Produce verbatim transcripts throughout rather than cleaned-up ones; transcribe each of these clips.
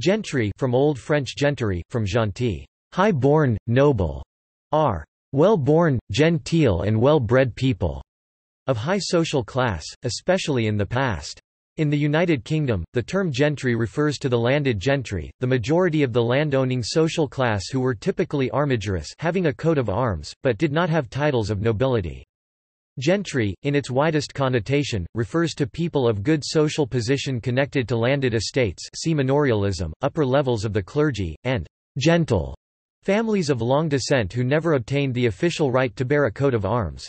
Gentry, from Old French gentry, from gentil, high-born, noble, are well-born, genteel and well-bred people of high social class, especially in the past. In the United Kingdom, the term gentry refers to the landed gentry, the majority of the land-owning social class who were typically armigerous, having a coat of arms, but did not have titles of nobility. Gentry, in its widest connotation, refers to people of good social position connected to landed estates, see manorialism, upper levels of the clergy, and gentle families of long descent who never obtained the official right to bear a coat of arms.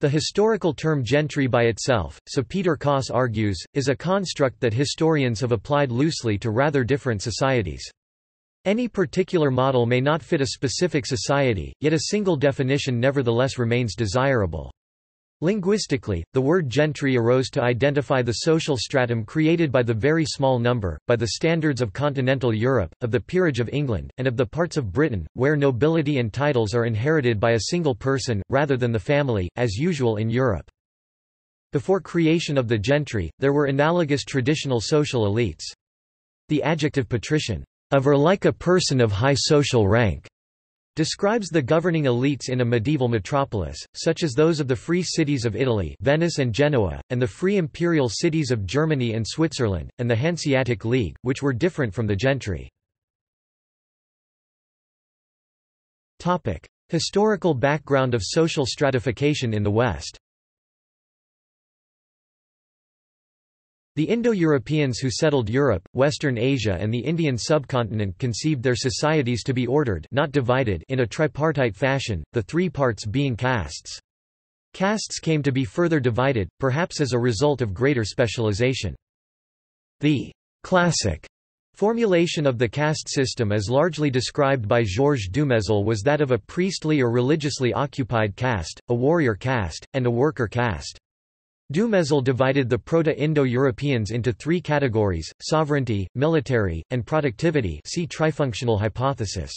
The historical term gentry by itself, so Peter Coss argues, is a construct that historians have applied loosely to rather different societies. Any particular model may not fit a specific society, yet a single definition nevertheless remains desirable. Linguistically, the word gentry arose to identify the social stratum created by the very small number, by the standards of continental Europe, of the peerage of England, and of the parts of Britain, where nobility and titles are inherited by a single person, rather than the family, as usual in Europe. Before creation of the gentry, there were analogous traditional social elites. The adjective patrician, of or like a person of high social rank, describes the governing elites in a medieval metropolis, such as those of the free cities of Italy, Venice and Genoa, and the free imperial cities of Germany and Switzerland, and the Hanseatic League, which were different from the gentry. Topic: Historical background of social stratification in the West. The Indo-Europeans who settled Europe, Western Asia and the Indian subcontinent conceived their societies to be ordered, not divided, in a tripartite fashion, the three parts being castes. Castes came to be further divided, perhaps as a result of greater specialization. The classic formulation of the caste system as largely described by Georges Dumézil was that of a priestly or religiously occupied caste, a warrior caste, and a worker caste. Dumézil divided the Proto-Indo-Europeans into three categories: sovereignty, military, and productivity. See trifunctional hypothesis.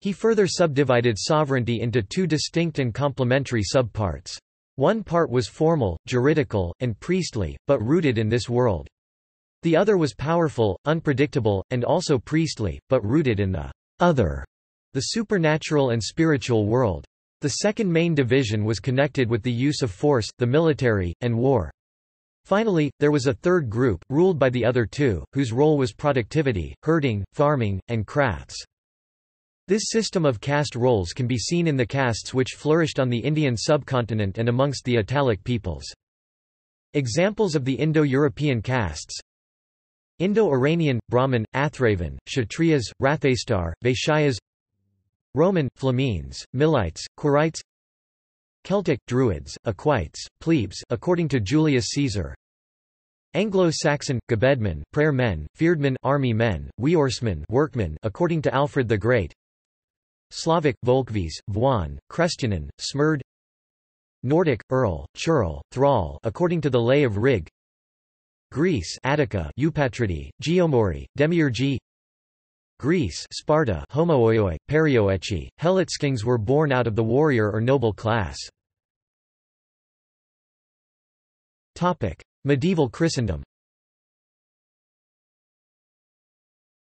He further subdivided sovereignty into two distinct and complementary subparts. One part was formal, juridical, and priestly, but rooted in this world. The other was powerful, unpredictable, and also priestly, but rooted in the other, the supernatural and spiritual world. The second main division was connected with the use of force, the military, and war. Finally, there was a third group, ruled by the other two, whose role was productivity, herding, farming, and crafts. This system of caste roles can be seen in the castes which flourished on the Indian subcontinent and amongst the Italic peoples. Examples of the Indo-European castes: Indo-Iranian, Brahmin, Athravan, Kshatriyas, Rathaistar, Vaishyas, Roman, Flamines, Milites, Quirites, Celtic, Druids, Equites, Plebes according to Julius Caesar, Anglo-Saxon, Gebedmen, Prayer Men, Fieldmen, Army Men, Weorsmen, Workmen according to Alfred the Great, Slavic, Volkvies, Vwan, Krestjanin, Smerd, Nordic, Earl, Churl, Thrall according to the Lay of Rig, Greece, Attica, Eupatridae, Geomori, Demiurgi, Greece, Sparta, homoioi, perioeci, Helotskings were born out of the warrior or noble class. Topic: Medieval Christendom.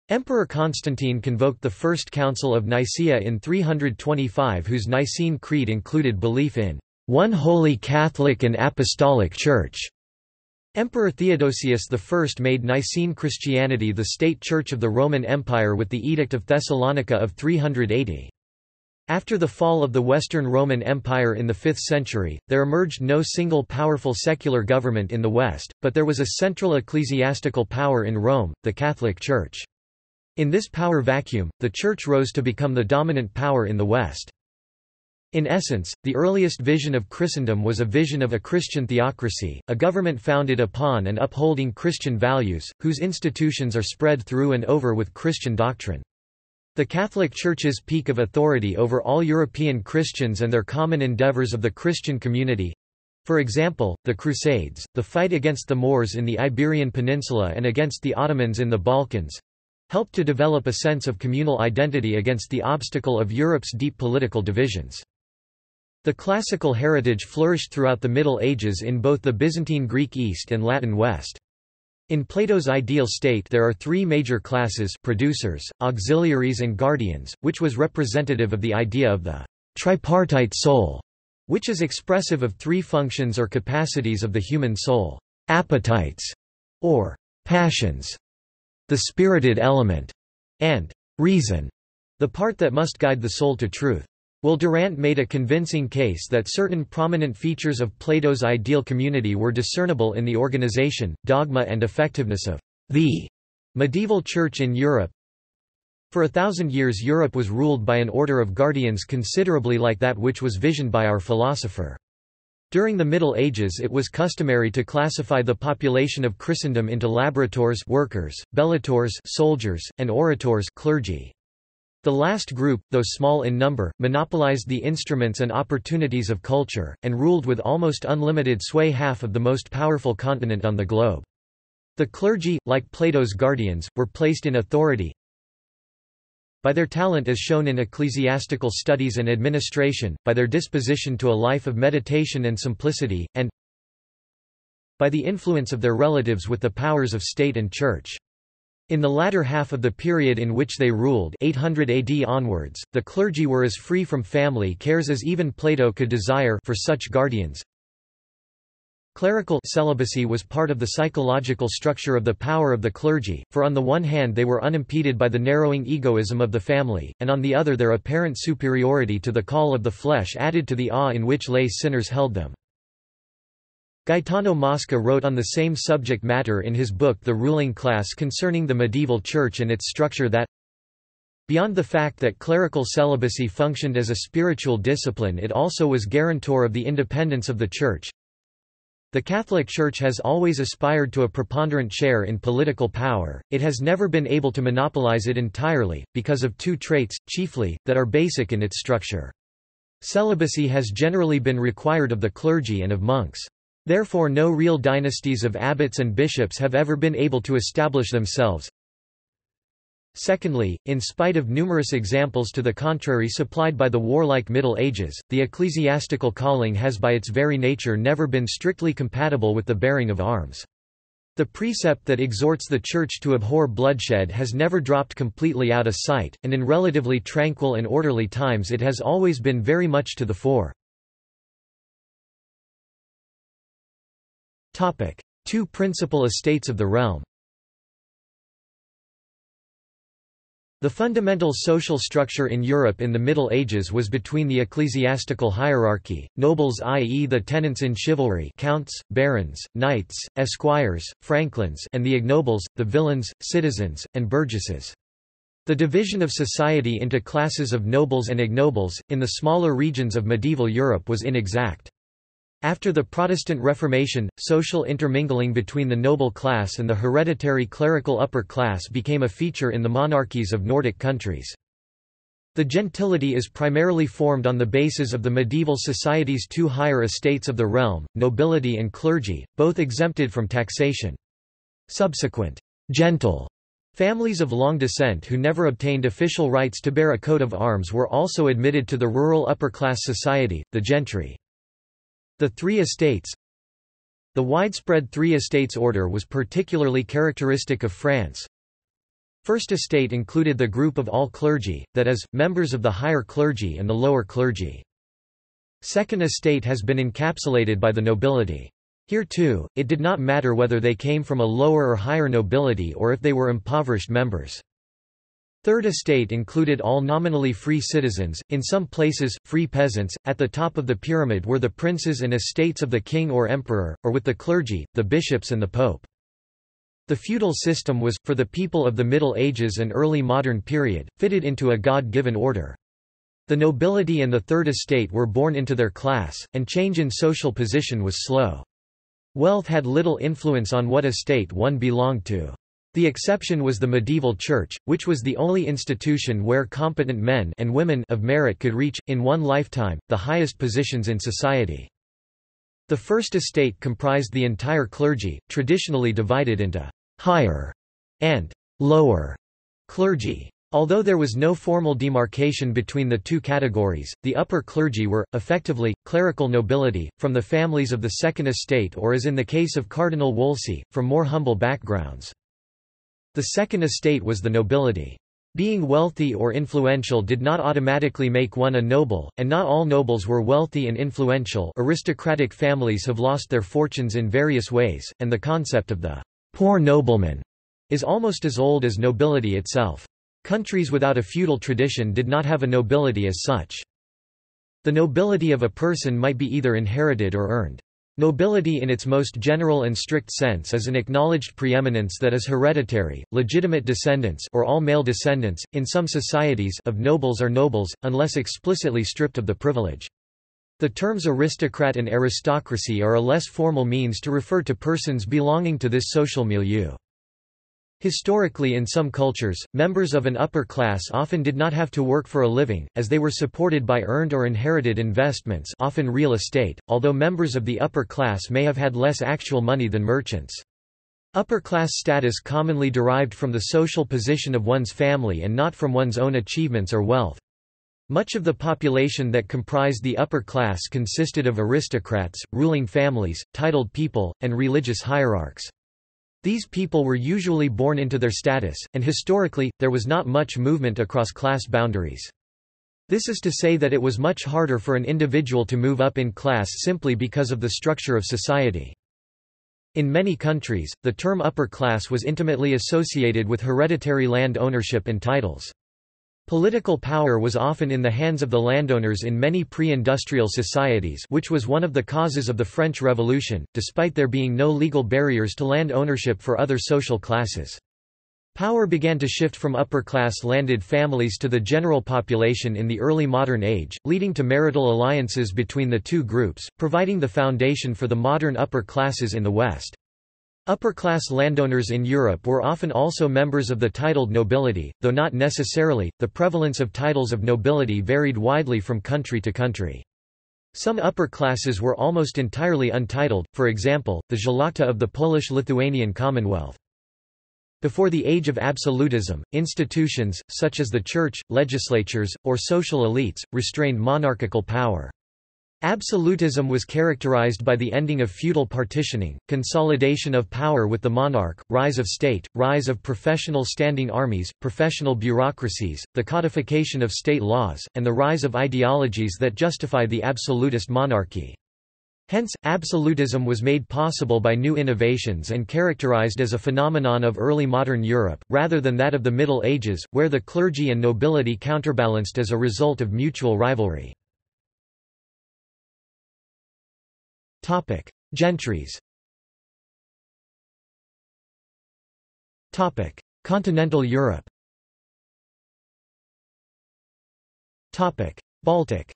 Emperor Constantine convoked the First Council of Nicaea in three hundred twenty-five, whose Nicene Creed included belief in one holy Catholic and Apostolic Church. Emperor Theodosius the First made Nicene Christianity the state church of the Roman Empire with the Edict of Thessalonica of three hundred eighty. After the fall of the Western Roman Empire in the fifth century, there emerged no single powerful secular government in the West, but there was a central ecclesiastical power in Rome, the Catholic Church. In this power vacuum, the Church rose to become the dominant power in the West. In essence, the earliest vision of Christendom was a vision of a Christian theocracy, a government founded upon and upholding Christian values, whose institutions are spread through and over with Christian doctrine. The Catholic Church's peak of authority over all European Christians and their common endeavors of the Christian community—for example, the Crusades, the fight against the Moors in the Iberian Peninsula and against the Ottomans in the Balkans—helped to develop a sense of communal identity against the obstacle of Europe's deep political divisions. The classical heritage flourished throughout the Middle Ages in both the Byzantine Greek East and Latin West. In Plato's ideal state there are three major classes: producers, auxiliaries and guardians, which was representative of the idea of the tripartite soul, which is expressive of three functions or capacities of the human soul: appetites, or passions, the spirited element, and reason, the part that must guide the soul to truth. Will Durant made a convincing case that certain prominent features of Plato's ideal community were discernible in the organization, dogma and effectiveness of the medieval church in Europe. For a thousand years Europe was ruled by an order of guardians considerably like that which was visioned by our philosopher. During the Middle Ages it was customary to classify the population of Christendom into labrators, workers, bellators, soldiers, and orators, clergy. The last group, though small in number, monopolized the instruments and opportunities of culture, and ruled with almost unlimited sway half of the most powerful continent on the globe. The clergy, like Plato's guardians, were placed in authority by their talent as shown in ecclesiastical studies and administration, by their disposition to a life of meditation and simplicity, and by the influence of their relatives with the powers of state and church. In the latter half of the period in which they ruled, eight hundred A D onwards, the clergy were as free from family cares as even Plato could desire for such guardians. Clerical celibacy was part of the psychological structure of the power of the clergy, for on the one hand they were unimpeded by the narrowing egoism of the family, and on the other their apparent superiority to the call of the flesh added to the awe in which lay sinners held them. Gaetano Mosca wrote on the same subject matter in his book The Ruling Class concerning the medieval church and its structure that, beyond the fact that clerical celibacy functioned as a spiritual discipline, it also was guarantor of the independence of the church. The Catholic Church has always aspired to a preponderant share in political power, it has never been able to monopolize it entirely, because of two traits, chiefly, that are basic in its structure. Celibacy has generally been required of the clergy and of monks. Therefore no real dynasties of abbots and bishops have ever been able to establish themselves. Secondly, in spite of numerous examples to the contrary supplied by the warlike Middle Ages, the ecclesiastical calling has by its very nature never been strictly compatible with the bearing of arms. The precept that exhorts the Church to abhor bloodshed has never dropped completely out of sight, and in relatively tranquil and orderly times it has always been very much to the fore. Topic: Two principal estates of the realm. The fundamental social structure in Europe in the Middle Ages was between the ecclesiastical hierarchy, nobles that is the tenants in chivalry, counts, barons, knights, esquires, franklins, and the ignobles, the villains, citizens, and burgesses. The division of society into classes of nobles and ignobles, in the smaller regions of medieval Europe, was inexact. After the Protestant Reformation, social intermingling between the noble class and the hereditary clerical upper class became a feature in the monarchies of Nordic countries. The gentility is primarily formed on the basis of the medieval society's two higher estates of the realm, nobility and clergy, both exempted from taxation. Subsequent gentle families of long descent who never obtained official rights to bear a coat of arms were also admitted to the rural upper-class society, the gentry. The Three Estates. The widespread Three Estates order was particularly characteristic of France. First Estate included the group of all clergy, that is, members of the higher clergy and the lower clergy. Second Estate has been encapsulated by the nobility. Here too, it did not matter whether they came from a lower or higher nobility or if they were impoverished members. Third Estate included all nominally free citizens, in some places, free peasants. At the top of the pyramid were the princes and estates of the king or emperor, or with the clergy, the bishops and the pope. The feudal system was, for the people of the Middle Ages and early modern period, fitted into a God-given order. The nobility and the Third Estate were born into their class, and change in social position was slow. Wealth had little influence on what estate one belonged to. The exception was the medieval church, which was the only institution where competent men and women of merit could reach, in one lifetime, the highest positions in society. The First Estate comprised the entire clergy, traditionally divided into higher and lower clergy. Although there was no formal demarcation between the two categories, the upper clergy were, effectively, clerical nobility, from the families of the Second Estate or, as in the case of Cardinal Wolsey, from more humble backgrounds. The Second Estate was the nobility. Being wealthy or influential did not automatically make one a noble, and not all nobles were wealthy and influential. Aristocratic families have lost their fortunes in various ways, and the concept of the poor nobleman is almost as old as nobility itself. Countries without a feudal tradition did not have a nobility as such. The nobility of a person might be either inherited or earned. Nobility in its most general and strict sense is an acknowledged preeminence that is hereditary. Legitimate descendants or all male descendants, in some societies, of nobles are nobles, unless explicitly stripped of the privilege. The terms aristocrat and aristocracy are a less formal means to refer to persons belonging to this social milieu. Historically, in some cultures, members of an upper class often did not have to work for a living, as they were supported by earned or inherited investments, often real estate, although members of the upper class may have had less actual money than merchants. Upper class status commonly derived from the social position of one's family and not from one's own achievements or wealth. Much of the population that comprised the upper class consisted of aristocrats, ruling families, titled people, and religious hierarchs. These people were usually born into their status, and historically, there was not much movement across class boundaries. This is to say that it was much harder for an individual to move up in class simply because of the structure of society. In many countries, the term upper class was intimately associated with hereditary land ownership and titles. Political power was often in the hands of the landowners in many pre-industrial societies, which was one of the causes of the French Revolution, despite there being no legal barriers to land ownership for other social classes. Power began to shift from upper-class landed families to the general population in the early modern age, leading to marital alliances between the two groups, providing the foundation for the modern upper classes in the West. Upper-class landowners in Europe were often also members of the titled nobility, though not necessarily. The prevalence of titles of nobility varied widely from country to country. Some upper classes were almost entirely untitled, for example, the żlachta of the Polish-Lithuanian Commonwealth. Before the age of absolutism, institutions, such as the church, legislatures, or social elites, restrained monarchical power. Absolutism was characterized by the ending of feudal partitioning, consolidation of power with the monarch, rise of state, rise of professional standing armies, professional bureaucracies, the codification of state laws, and the rise of ideologies that justify the absolutist monarchy. Hence, absolutism was made possible by new innovations and characterized as a phenomenon of early modern Europe, rather than that of the Middle Ages, where the clergy and nobility counterbalanced as a result of mutual rivalry. Topic: Gentries. Topic: Continental Europe. Topic: Baltic.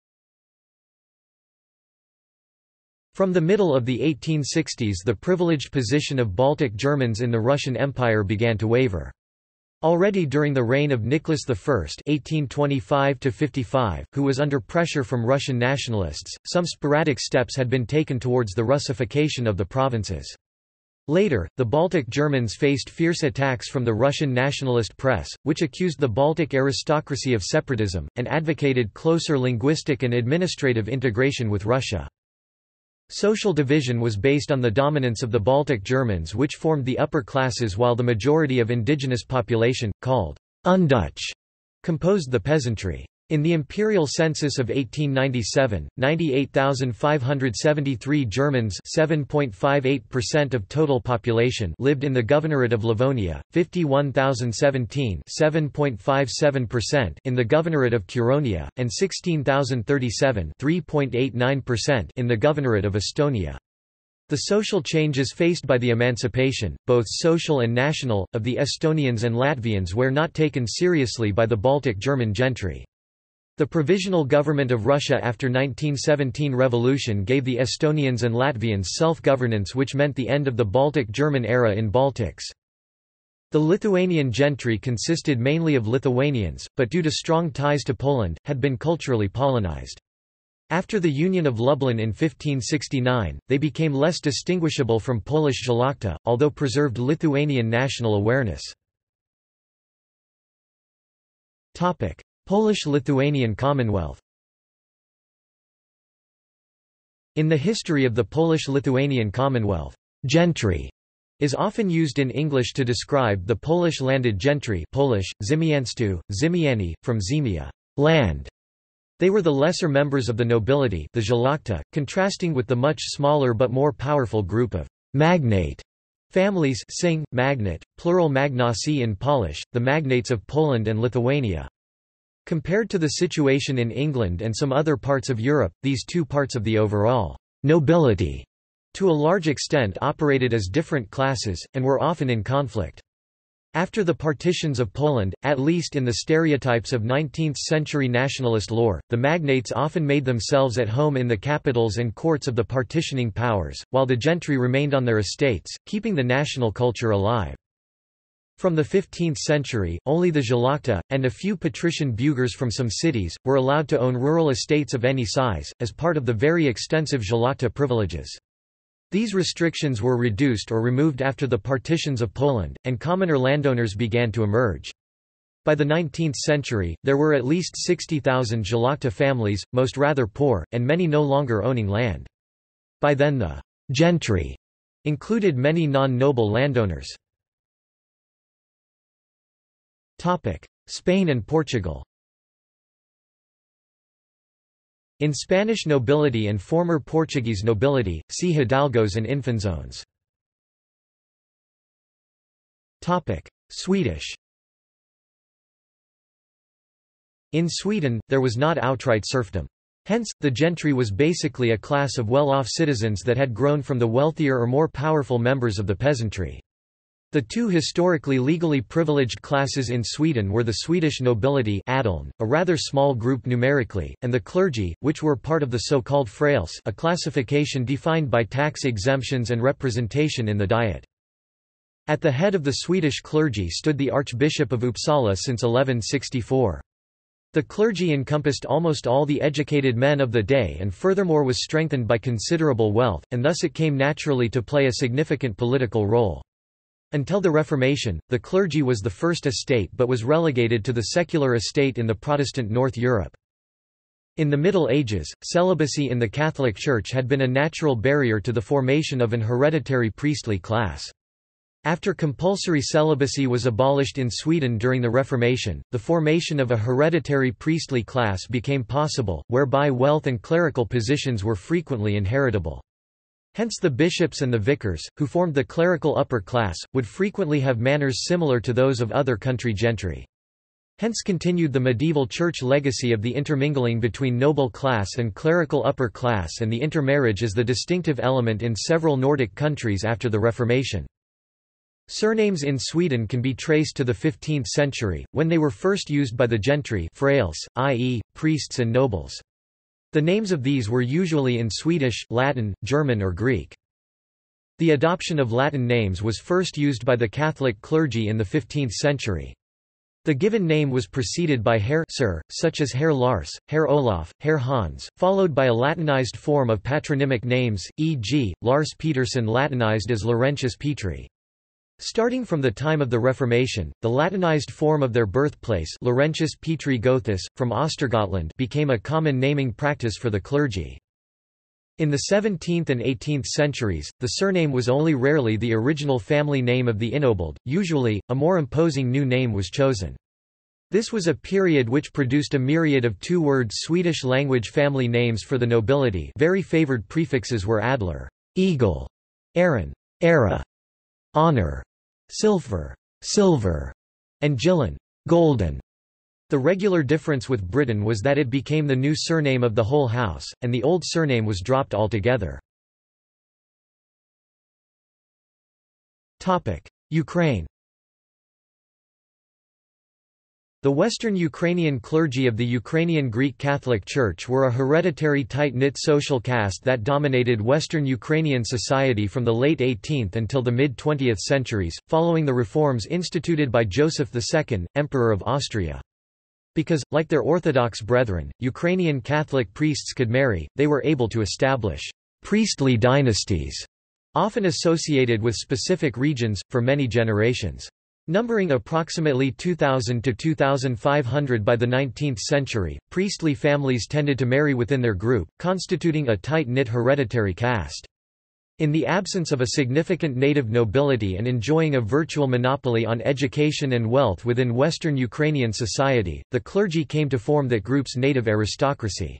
From the middle of the eighteen sixties, the privileged position of Baltic Germans in the Russian Empire began to waver. Already during the reign of Nicholas the First (eighteen twenty-five to fifty-five), who was under pressure from Russian nationalists, some sporadic steps had been taken towards the Russification of the provinces. Later, the Baltic Germans faced fierce attacks from the Russian nationalist press, which accused the Baltic aristocracy of separatism, and advocated closer linguistic and administrative integration with Russia. Social division was based on the dominance of the Baltic Germans, which formed the upper classes, while the majority of indigenous population, called «un-Dutch», composed the peasantry. In the imperial census of eighteen ninety-seven, ninety-eight thousand five hundred seventy-three Germans, seven point five eight percent of total population, lived in the governorate of Livonia, fifty-one thousand seventeen, seven point five seven percent in the governorate of Curonia, and sixteen thousand thirty-seven, three point eight nine percent in the governorate of Estonia. The social changes faced by the emancipation, both social and national, of the Estonians and Latvians were not taken seriously by the Baltic German gentry. The Provisional Government of Russia after nineteen seventeen revolution gave the Estonians and Latvians self-governance, which meant the end of the Baltic German era in Baltics. The Lithuanian gentry consisted mainly of Lithuanians, but due to strong ties to Poland, had been culturally Polonized. After the Union of Lublin in fifteen sixty-nine, they became less distinguishable from Polish żlachta, although preserved Lithuanian national awareness. Polish-Lithuanian Commonwealth. In the history of the Polish-Lithuanian Commonwealth, gentry is often used in English to describe the Polish landed gentry, Polish, ziemianstwu, ziemiani, from ziemia, land. They were the lesser members of the nobility, the żlachta, contrasting with the much smaller but more powerful group of magnate families, sing, magnate, plural magnaci in Polish, the magnates of Poland and Lithuania. Compared to the situation in England and some other parts of Europe, these two parts of the overall nobility to a large extent operated as different classes, and were often in conflict. After the partitions of Poland, at least in the stereotypes of nineteenth-century nationalist lore, the magnates often made themselves at home in the capitals and courts of the partitioning powers, while the gentry remained on their estates, keeping the national culture alive. From the fifteenth century, only the żlachta, and a few patrician bugurs from some cities, were allowed to own rural estates of any size, as part of the very extensive żlachta privileges. These restrictions were reduced or removed after the partitions of Poland, and commoner landowners began to emerge. By the nineteenth century, there were at least sixty thousand żlachta families, most rather poor, and many no longer owning land. By then the «gentry» included many non-noble landowners. Spain and Portugal. In Spanish nobility and former Portuguese nobility, see hidalgos and infanzones. Swedish. In Sweden, there was not outright serfdom. Hence, the gentry was basically a class of well-off citizens that had grown from the wealthier or more powerful members of the peasantry. The two historically legally privileged classes in Sweden were the Swedish nobility, adelen, a rather small group numerically, and the clergy, which were part of the so-called frailes, a classification defined by tax exemptions and representation in the diet. At the head of the Swedish clergy stood the Archbishop of Uppsala since eleven sixty-four. The clergy encompassed almost all the educated men of the day and furthermore was strengthened by considerable wealth, and thus it came naturally to play a significant political role. Until the Reformation, the clergy was the first estate but was relegated to the secular estate in the Protestant North Europe. In the Middle Ages, celibacy in the Catholic Church had been a natural barrier to the formation of an hereditary priestly class. After compulsory celibacy was abolished in Sweden during the Reformation, the formation of a hereditary priestly class became possible, whereby wealth and clerical positions were frequently inheritable. Hence the bishops and the vicars, who formed the clerical upper class, would frequently have manners similar to those of other country gentry. Hence continued the medieval church legacy of the intermingling between noble class and clerical upper class, and the intermarriage as the distinctive element in several Nordic countries after the Reformation. Surnames in Sweden can be traced to the fifteenth century, when they were first used by the gentry, frailes, that is, priests and nobles. The names of these were usually in Swedish, Latin, German or Greek. The adoption of Latin names was first used by the Catholic clergy in the fifteenth century. The given name was preceded by Herr Sir, such as Herr Lars, Herr Olaf, Herr Hans, followed by a Latinized form of patronymic names, for example, Lars Peterson Latinized as Laurentius Petri. Starting from the time of the Reformation, the Latinized form of their birthplace, Laurentius Petri Gothus, from Östergötland, became a common naming practice for the clergy. In the seventeenth and eighteenth centuries, the surname was only rarely the original family name of the ennobled, usually, a more imposing new name was chosen. This was a period which produced a myriad of two-word Swedish-language family names for the nobility. Very favored prefixes were Adler, Eagle, Aaron, Era, Honor, Silver, Silver, and Gillen, Golden. The regular difference with Britain was that it became the new surname of the whole house, and the old surname was dropped altogether. Ukraine. The Western Ukrainian clergy of the Ukrainian Greek Catholic Church were a hereditary tight-knit social caste that dominated Western Ukrainian society from the late eighteenth until the mid-twentieth centuries, following the reforms instituted by Joseph the Second, Emperor of Austria. Because, like their Orthodox brethren, Ukrainian Catholic priests could marry, they were able to establish priestly dynasties, often associated with specific regions, for many generations. Numbering approximately two thousand to two thousand five hundred by the nineteenth century, priestly families tended to marry within their group, constituting a tight-knit hereditary caste. In the absence of a significant native nobility and enjoying a virtual monopoly on education and wealth within Western Ukrainian society, the clergy came to form that group's native aristocracy.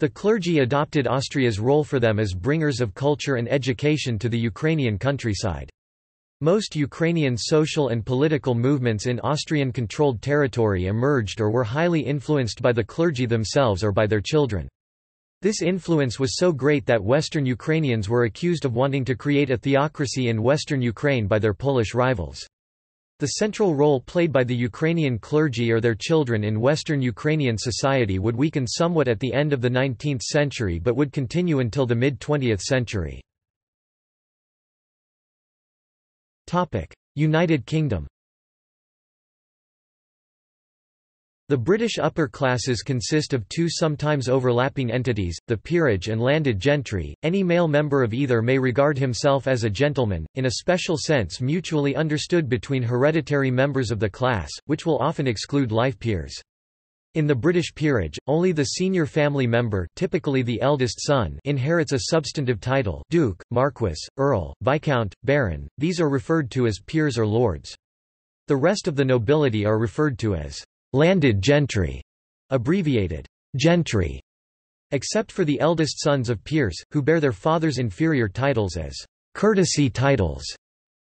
The clergy adopted Austria's role for them as bringers of culture and education to the Ukrainian countryside. Most Ukrainian social and political movements in Austrian-controlled territory emerged or were highly influenced by the clergy themselves or by their children. This influence was so great that Western Ukrainians were accused of wanting to create a theocracy in Western Ukraine by their Polish rivals. The central role played by the Ukrainian clergy or their children in Western Ukrainian society would weaken somewhat at the end of the nineteenth century but would continue until the mid-twentieth century. United Kingdom. The British upper classes consist of two sometimes overlapping entities, the peerage and landed gentry. Any male member of either may regard himself as a gentleman, in a special sense mutually understood between hereditary members of the class, which will often exclude life peers. In the British peerage, only the senior family member, typically the eldest son, inherits a substantive title: duke, marquis, earl, viscount, baron. These are referred to as peers or lords. The rest of the nobility are referred to as landed gentry, abbreviated gentry, except for the eldest sons of peers, who bear their father's inferior titles as courtesy titles,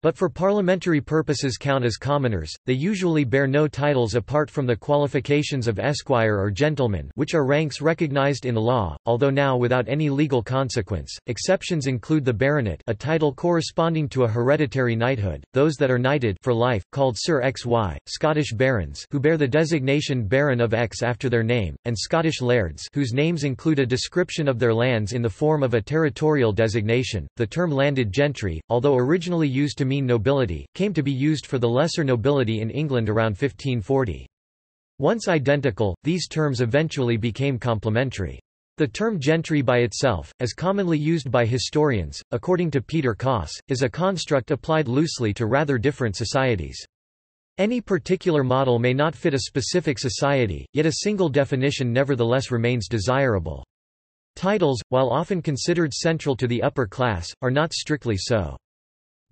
but for parliamentary purposes count as commoners. They usually bear no titles apart from the qualifications of esquire or gentleman, which are ranks recognized in law, although now without any legal consequence. Exceptions include the baronet, a title corresponding to a hereditary knighthood, those that are knighted for life, called Sir X Y, Scottish barons who bear the designation Baron of X after their name, and Scottish lairds whose names include a description of their lands in the form of a territorial designation. The term landed gentry, although originally used to mean nobility, came to be used for the lesser nobility in England around fifteen forty. Once identical, these terms eventually became complementary. The term gentry by itself, as commonly used by historians, according to Peter Coss, is a construct applied loosely to rather different societies. Any particular model may not fit a specific society, yet a single definition nevertheless remains desirable. Titles, while often considered central to the upper class, are not strictly so.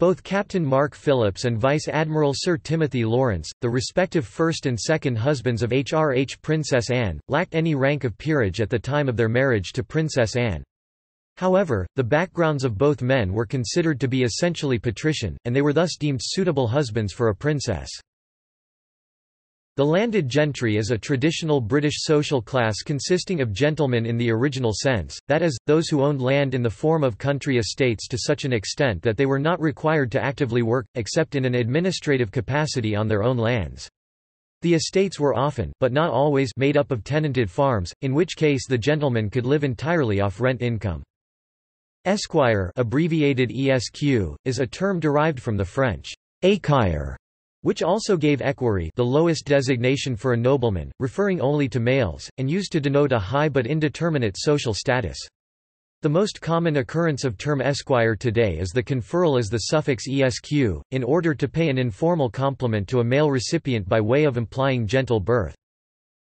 Both Captain Mark Phillips and Vice Admiral Sir Timothy Lawrence, the respective first and second husbands of H R H Princess Anne, lacked any rank of peerage at the time of their marriage to Princess Anne. However, the backgrounds of both men were considered to be essentially patrician, and they were thus deemed suitable husbands for a princess. The landed gentry is a traditional British social class consisting of gentlemen in the original sense, that is, those who owned land in the form of country estates to such an extent that they were not required to actively work, except in an administrative capacity on their own lands. The estates were often, but not always, made up of tenanted farms, in which case the gentleman could live entirely off rent income. Esquire, abbreviated E S Q, is a term derived from the French équerre, which also gave equerry the lowest designation for a nobleman, referring only to males, and used to denote a high but indeterminate social status. The most common occurrence of term esquire today is the conferral as the suffix esq, in order to pay an informal compliment to a male recipient by way of implying gentle birth.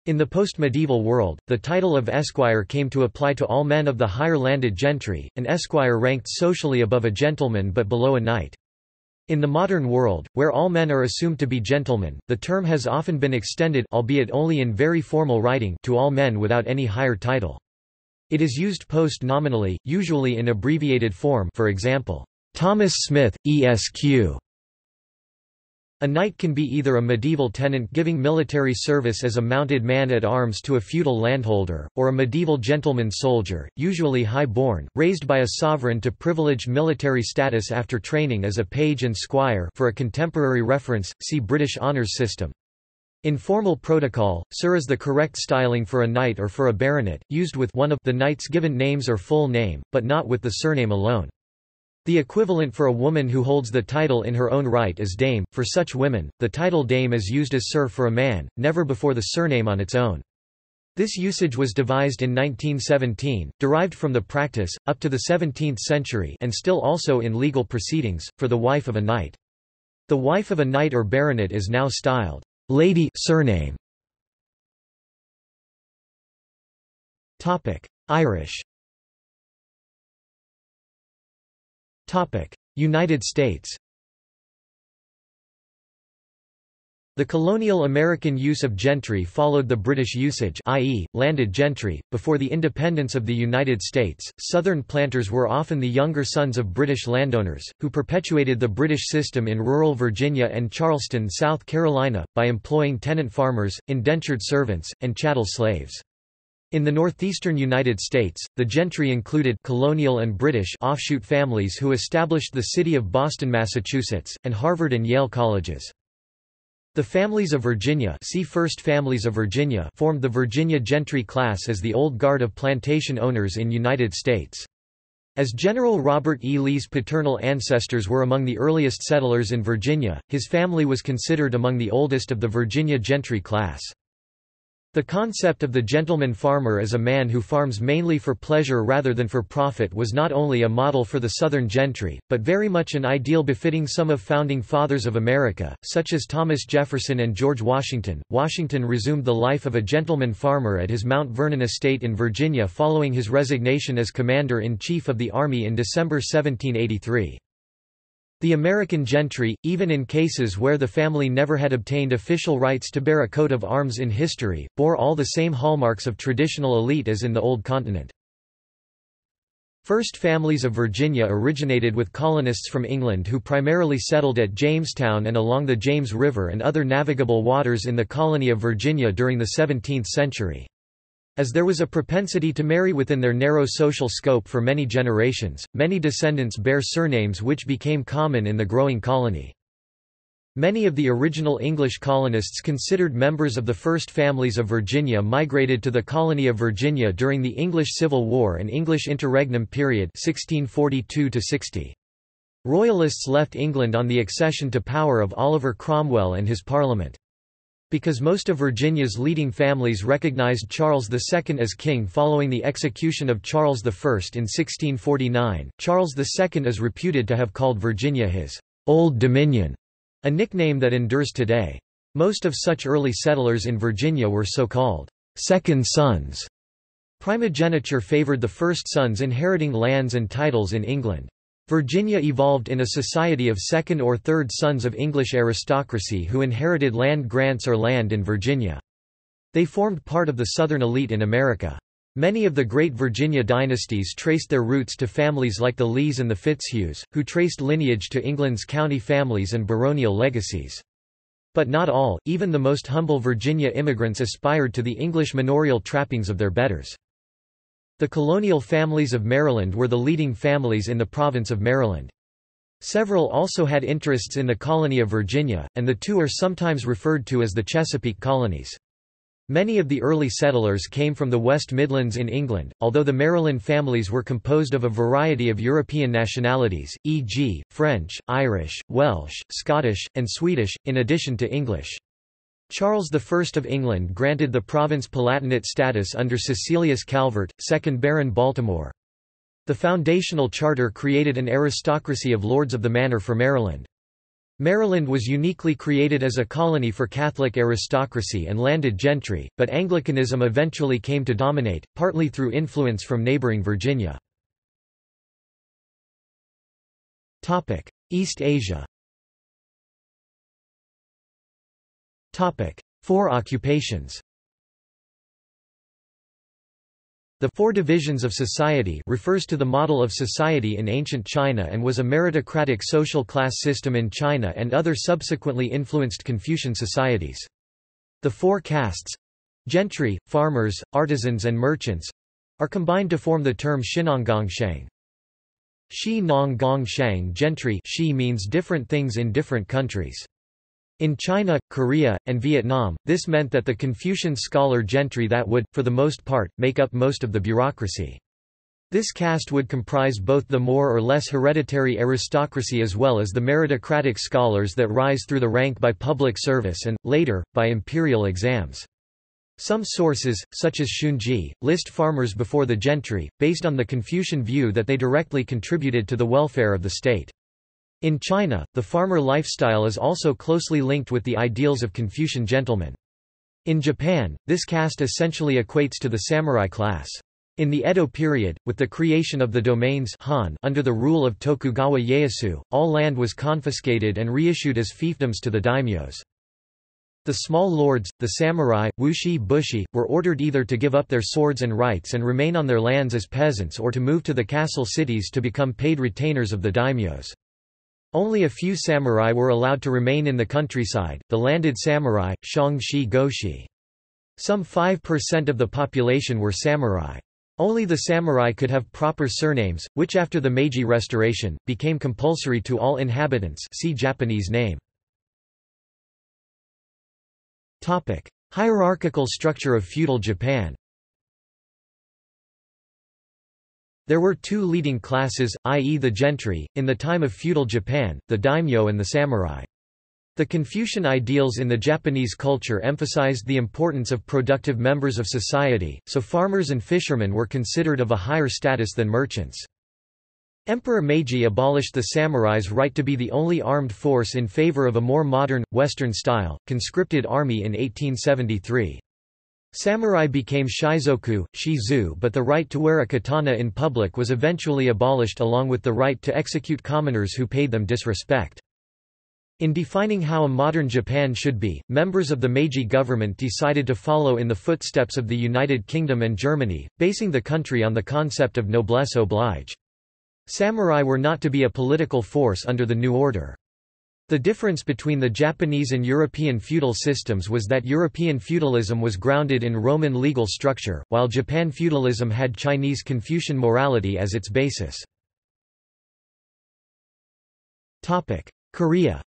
In the post-medieval world, the title of esquire came to apply to all men of the higher landed gentry, and esquire ranked socially above a gentleman but below a knight. In the modern world, where all men are assumed to be gentlemen, the term has often been extended, albeit only in very formal writing, to all men without any higher title. It is used post-nominally, usually in abbreviated form, for example, Thomas Smith, Esq. A knight can be either a medieval tenant giving military service as a mounted man-at-arms to a feudal landholder, or a medieval gentleman soldier, usually high-born, raised by a sovereign to privileged military status after training as a page and squire. For a contemporary reference, see British honours system. In formal protocol, sir is the correct styling for a knight or for a baronet, used with one of the knight's given names or full name, but not with the surname alone. The equivalent for a woman who holds the title in her own right is dame. For such women, the title dame is used as sir for a man, never before the surname on its own. This usage was devised in nineteen seventeen, derived from the practice, up to the seventeenth century and still also in legal proceedings, for the wife of a knight. The wife of a knight or baronet is now styled lady surname. Topic: Irish. Topic: United States. The colonial American use of gentry followed the British usage, that is, landed gentry. Before the independence of the United States, Southern planters were often the younger sons of British landowners, who perpetuated the British system in rural Virginia and Charleston, South Carolina, by employing tenant farmers, indentured servants, and chattel slaves. In the northeastern United States, the gentry included colonial and British offshoot families who established the city of Boston, Massachusetts, and Harvard and Yale colleges. The families of Virginia, see First Families of Virginia, formed the Virginia gentry class as the old guard of plantation owners in United States. As General Robert E. Lee's paternal ancestors were among the earliest settlers in Virginia, his family was considered among the oldest of the Virginia gentry class. The concept of the gentleman farmer as a man who farms mainly for pleasure rather than for profit was not only a model for the Southern gentry, but very much an ideal befitting some of founding fathers of America, such as Thomas Jefferson and George Washington. Washington resumed the life of a gentleman farmer at his Mount Vernon estate in Virginia following his resignation as Commander-in-Chief of the Army in December seventeen eighty-three. The American gentry, even in cases where the family never had obtained official rights to bear a coat of arms in history, bore all the same hallmarks of traditional elite as in the Old Continent. First Families of Virginia originated with colonists from England who primarily settled at Jamestown and along the James River and other navigable waters in the colony of Virginia during the seventeenth century. As there was a propensity to marry within their narrow social scope for many generations, many descendants bear surnames which became common in the growing colony. Many of the original English colonists considered members of the First Families of Virginia migrated to the colony of Virginia during the English Civil War and English Interregnum period sixteen forty-two to sixty. Royalists left England on the accession to power of Oliver Cromwell and his Parliament. Because most of Virginia's leading families recognized Charles the Second as king following the execution of Charles the First in sixteen forty-nine, Charles the Second is reputed to have called Virginia his Old Dominion, a nickname that endures today. Most of such early settlers in Virginia were so-called second sons. Primogeniture favored the first sons inheriting lands and titles in England. Virginia evolved in a society of second or third sons of English aristocracy who inherited land grants or land in Virginia. They formed part of the Southern elite in America. Many of the great Virginia dynasties traced their roots to families like the Lees and the Fitzhughs, who traced lineage to England's county families and baronial legacies. But not all, even the most humble Virginia immigrants aspired to the English manorial trappings of their betters. The colonial families of Maryland were the leading families in the province of Maryland. Several also had interests in the colony of Virginia, and the two are sometimes referred to as the Chesapeake colonies. Many of the early settlers came from the West Midlands in England, although the Maryland families were composed of a variety of European nationalities, for example, French, Irish, Welsh, Scottish, and Swedish, in addition to English. Charles the First of England granted the province Palatinate status under Cecilius Calvert, second Baron Baltimore. The foundational charter created an aristocracy of lords of the manor for Maryland. Maryland was uniquely created as a colony for Catholic aristocracy and landed gentry, but Anglicanism eventually came to dominate, partly through influence from neighboring Virginia. East Asia. Topic: Four occupations. The four divisions of society refers to the model of society in ancient China and was a meritocratic social class system in China and other subsequently influenced Confucian societies. The four castes, gentry, farmers, artisans and merchants, are combined to form the term Xinongongshang. Xinongongshang gentry Xi means different things in different countries. In China, Korea, and Vietnam, this meant that the Confucian scholar gentry that would, for the most part, make up most of the bureaucracy. This caste would comprise both the more or less hereditary aristocracy as well as the meritocratic scholars that rise through the rank by public service and, later, by imperial exams. Some sources, such as Shunji, list farmers before the gentry, based on the Confucian view that they directly contributed to the welfare of the state. In China, the farmer lifestyle is also closely linked with the ideals of Confucian gentlemen. In Japan, this caste essentially equates to the samurai class. In the Edo period, with the creation of the domains Han under the rule of Tokugawa Ieyasu, all land was confiscated and reissued as fiefdoms to the daimyos. The small lords, the samurai, wushi bushi, were ordered either to give up their swords and rights and remain on their lands as peasants or to move to the castle cities to become paid retainers of the daimyos. Only a few samurai were allowed to remain in the countryside, the landed samurai, shang-shi goshi. Some five percent of the population were samurai. Only the samurai could have proper surnames, which after the Meiji Restoration, became compulsory to all inhabitants. See Japanese name. Topic: Hierarchical structure of feudal Japan. There were two leading classes, that is the gentry, in the time of feudal Japan, the daimyo and the samurai. The Confucian ideals in the Japanese culture emphasized the importance of productive members of society, so farmers and fishermen were considered of a higher status than merchants. Emperor Meiji abolished the samurai's right to be the only armed force in favor of a more modern, Western-style, conscripted army in eighteen seventy-three. Samurai became shizoku, shizu, but the right to wear a katana in public was eventually abolished along with the right to execute commoners who paid them disrespect. In defining how a modern Japan should be, members of the Meiji government decided to follow in the footsteps of the United Kingdom and Germany, basing the country on the concept of noblesse oblige. Samurai were not to be a political force under the new order. The difference between the Japanese and European feudal systems was that European feudalism was grounded in Roman legal structure, while Japan feudalism had Chinese Confucian morality as its basis. Korea.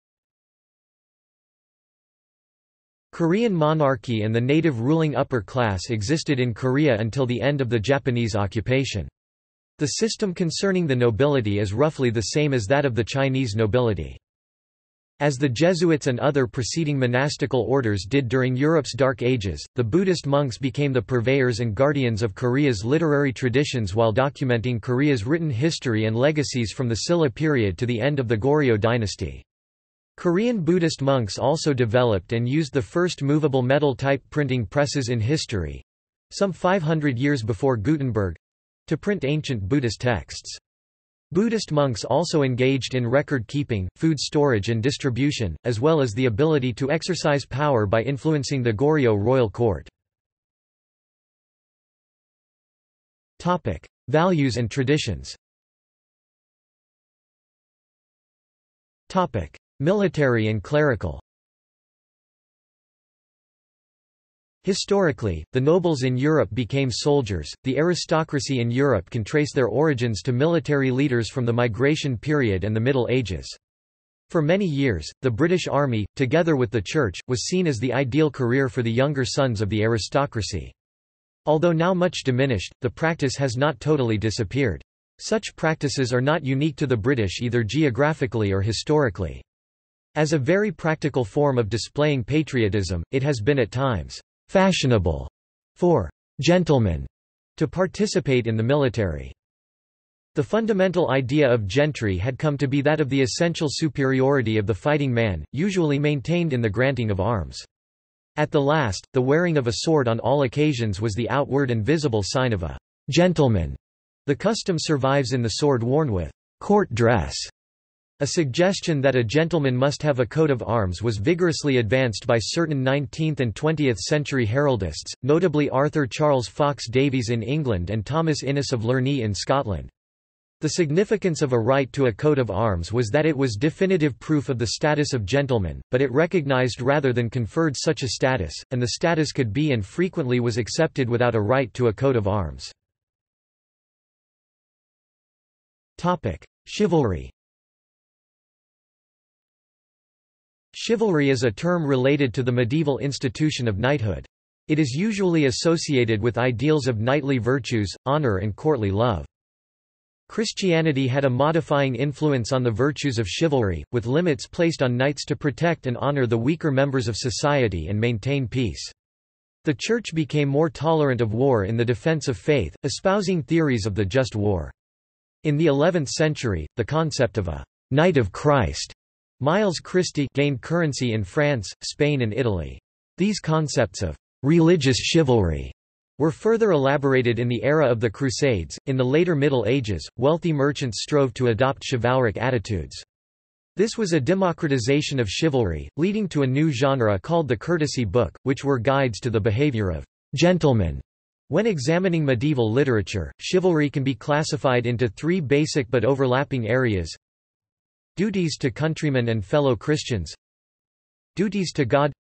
Korean monarchy and the native ruling upper class existed in Korea until the end of the Japanese occupation. The system concerning the nobility is roughly the same as that of the Chinese nobility. As the Jesuits and other preceding monastical orders did during Europe's Dark Ages, the Buddhist monks became the purveyors and guardians of Korea's literary traditions while documenting Korea's written history and legacies from the Silla period to the end of the Goryeo dynasty. Korean Buddhist monks also developed and used the first movable metal type printing presses in history, some five hundred years before Gutenberg, to print ancient Buddhist texts. Buddhist monks also engaged in record keeping, food storage and distribution, as well as the ability to exercise power by influencing the Goryeo royal court. Topic: Values and traditions. Topic: Military and clerical. Historically, the nobles in Europe became soldiers. The aristocracy in Europe can trace their origins to military leaders from the Migration period and the Middle Ages. For many years, the British army, together with the church, was seen as the ideal career for the younger sons of the aristocracy. Although now much diminished, the practice has not totally disappeared. Such practices are not unique to the British either geographically or historically. As a very practical form of displaying patriotism, it has been at times fashionable for gentlemen to participate in the military. The fundamental idea of gentry had come to be that of the essential superiority of the fighting man, usually maintained in the granting of arms. At the last, the wearing of a sword on all occasions was the outward and visible sign of a gentleman. The custom survives in the sword worn with court dress. A suggestion that a gentleman must have a coat of arms was vigorously advanced by certain nineteenth and twentieth century heraldists, notably Arthur Charles Fox Davies in England and Thomas Innes of Learney in Scotland. The significance of a right to a coat of arms was that it was definitive proof of the status of gentleman, but it recognized rather than conferred such a status, and the status could be and frequently was accepted without a right to a coat of arms. Chivalry. Chivalry is a term related to the medieval institution of knighthood. It is usually associated with ideals of knightly virtues, honor and courtly love. Christianity had a modifying influence on the virtues of chivalry, with limits placed on knights to protect and honor the weaker members of society and maintain peace. The Church became more tolerant of war in the defense of faith, espousing theories of the just war. In the eleventh century, the concept of a Knight of Christ, Miles Christi, gained currency in France, Spain and Italy. These concepts of religious chivalry were further elaborated in the era of the Crusades. In the later Middle Ages, wealthy merchants strove to adopt chivalric attitudes. This was a democratization of chivalry, leading to a new genre called the courtesy book, which were guides to the behavior of gentlemen. When examining medieval literature, chivalry can be classified into three basic but overlapping areas: duties to countrymen and fellow Christians, duties to God,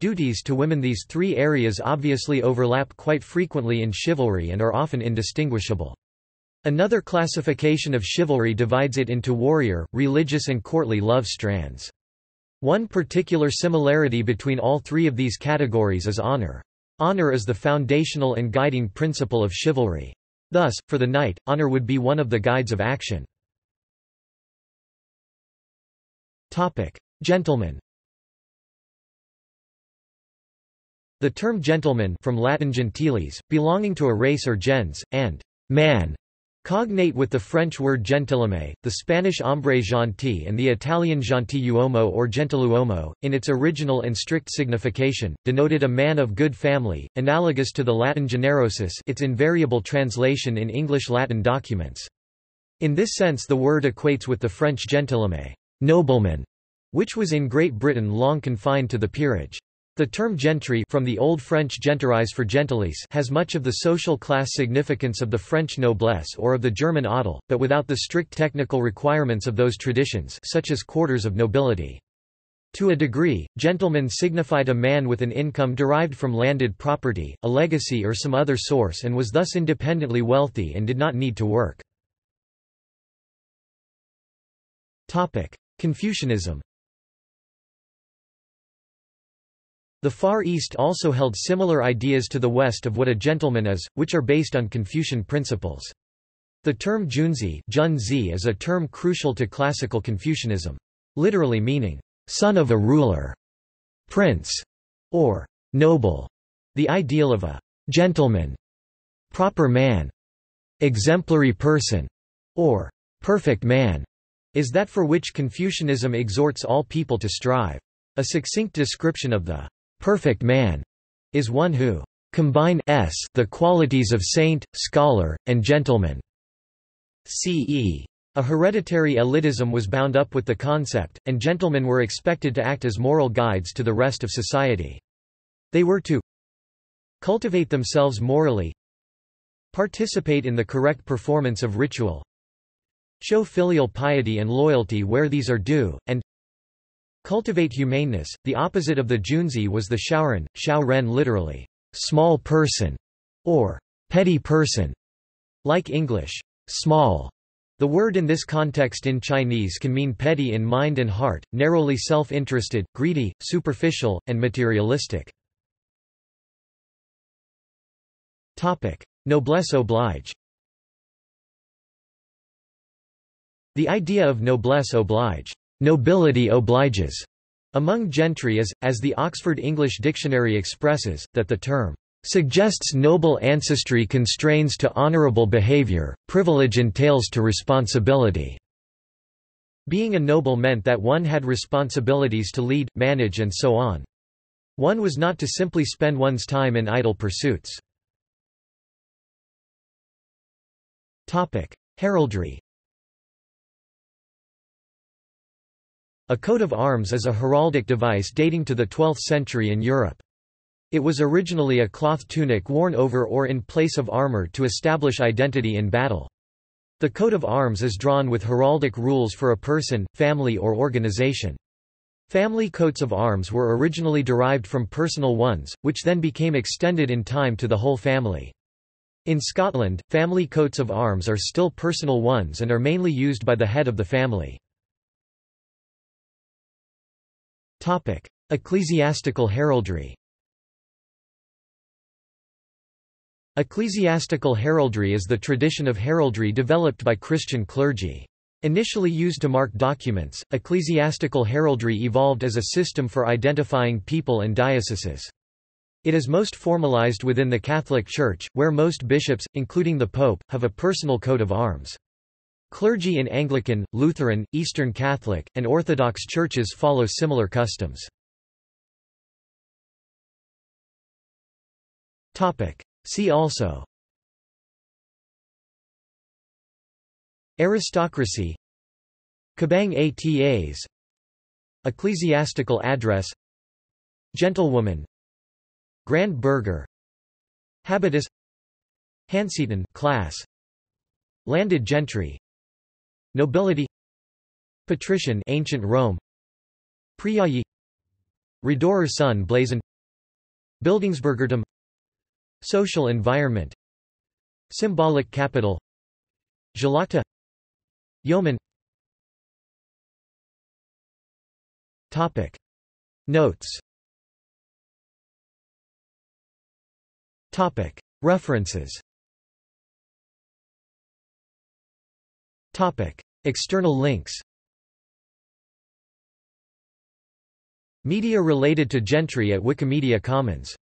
duties to women. These three areas obviously overlap quite frequently in chivalry and are often indistinguishable. Another classification of chivalry divides it into warrior, religious and courtly love strands. One particular similarity between all three of these categories is honor. Honor is the foundational and guiding principle of chivalry. Thus, for the knight, honor would be one of the guides of action. Topic: Gentleman. The term gentleman, from Latin gentiles, belonging to a race or gens, and man, cognate with the French word gentilhomme, the Spanish hombre gentil and the Italian gentiluomo or gentiluomo, in its original and strict signification, denoted a man of good family, analogous to the Latin generosus, its invariable translation in English-Latin documents. In this sense the word equates with the French gentilhomme, nobleman, which was in Great Britain long confined to the peerage. The term gentry, from the Old French gentarize for gentilis, has much of the social class significance of the French noblesse or of the German adel, but without the strict technical requirements of those traditions, such as quarters of nobility. To a degree, gentleman signified a man with an income derived from landed property, a legacy or some other source, and was thus independently wealthy and did not need to work. Topic: Confucianism. The Far East also held similar ideas to the West of what a gentleman is, which are based on Confucian principles. The term junzi is a term crucial to classical Confucianism, literally meaning son of a ruler, prince, or noble, the ideal of a gentleman, proper man, exemplary person, or perfect man, is that for which Confucianism exhorts all people to strive. A succinct description of the perfect man is one who combines the qualities of saint, scholar, and gentleman. C E A hereditary elitism was bound up with the concept, and gentlemen were expected to act as moral guides to the rest of society. They were to cultivate themselves morally, participate in the correct performance of ritual, show filial piety and loyalty where these are due, and cultivate humaneness. The opposite of the junzi was the shaoren, shaoren literally, small person, or petty person. Like English, small, the word in this context in Chinese can mean petty in mind and heart, narrowly self-interested, greedy, superficial, and materialistic. Topic: Noblesse oblige. The idea of noblesse oblige, nobility obliges, among gentry is, as the Oxford English Dictionary expresses, that the term suggests noble ancestry constrains to honorable behavior, privilege entails to responsibility. Being a noble meant that one had responsibilities to lead, manage and so on. One was not to simply spend one's time in idle pursuits. Topic: Heraldry. A coat of arms is a heraldic device dating to the twelfth century in Europe. It was originally a cloth tunic worn over or in place of armor to establish identity in battle. The coat of arms is drawn with heraldic rules for a person, family or organization. Family coats of arms were originally derived from personal ones, which then became extended in time to the whole family. In Scotland, family coats of arms are still personal ones and are mainly used by the head of the family. Topic: Ecclesiastical heraldry. Ecclesiastical heraldry is the tradition of heraldry developed by Christian clergy. Initially used to mark documents, ecclesiastical heraldry evolved as a system for identifying people and dioceses. It is most formalized within the Catholic Church, where most bishops, including the Pope, have a personal coat of arms. Clergy in Anglican, Lutheran, Eastern Catholic, and Orthodox churches follow similar customs. See also: Aristocracy, Kabang Atas, Ecclesiastical Address, Gentlewoman, Grand Burgher, Habitus, Hanseton class, Landed Gentry, Nobility, Patrician Ancient Rome, Priayi, Redorer Sun Blazon, Bildungsbürgertum, Social Environment, Symbolic Capital, Gelata, Yeoman. Topic Notes. Topic References. Topic External links. Media related to Gentry at Wikimedia Commons.